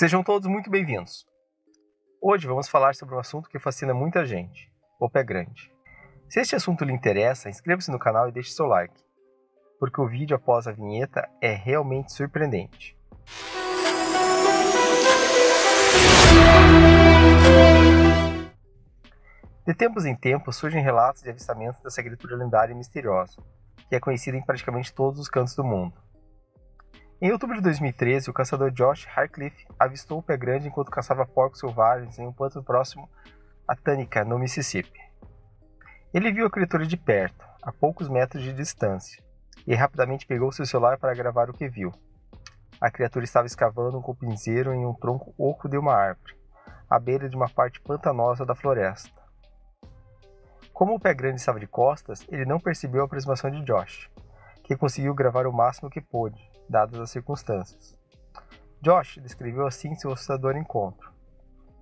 Sejam todos muito bem-vindos. Hoje vamos falar sobre um assunto que fascina muita gente, o pé grande. Se este assunto lhe interessa, inscreva-se no canal e deixe seu like, porque o vídeo após a vinheta é realmente surpreendente. De tempos em tempos surgem relatos de avistamentos dessa criatura lendária e misteriosa, que é conhecida em praticamente todos os cantos do mundo. Em outubro de 2013, o caçador Josh Highcliffe avistou o pé grande enquanto caçava porcos selvagens em um pântano próximo a Tunica, no Mississippi. Ele viu a criatura de perto, a poucos metros de distância, e rapidamente pegou seu celular para gravar o que viu. A criatura estava escavando com um pinzeiro em um tronco oco de uma árvore, à beira de uma parte pantanosa da floresta. Como o pé grande estava de costas, ele não percebeu a aproximação de Josh, que conseguiu gravar o máximo que pôde, dadas as circunstâncias. Josh descreveu assim seu assustador encontro.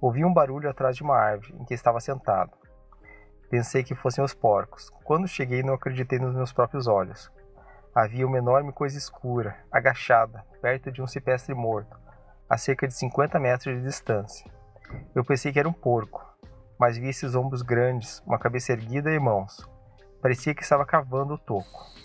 Ouvi um barulho atrás de uma árvore em que estava sentado. Pensei que fossem os porcos. Quando cheguei, não acreditei nos meus próprios olhos. Havia uma enorme coisa escura, agachada, perto de um cipestre morto, a cerca de 50 metros de distância. Eu pensei que era um porco, mas vi esses ombros grandes, uma cabeça erguida e mãos. Parecia que estava cavando o toco.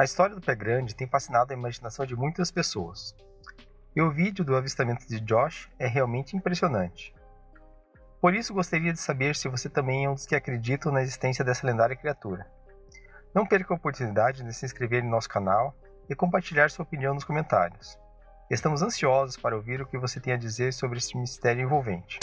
A história do pé grande tem fascinado a imaginação de muitas pessoas, e o vídeo do avistamento de Josh é realmente impressionante. Por isso gostaria de saber se você também é um dos que acreditam na existência dessa lendária criatura. Não perca a oportunidade de se inscrever em nosso canal e compartilhar sua opinião nos comentários. Estamos ansiosos para ouvir o que você tem a dizer sobre este mistério envolvente.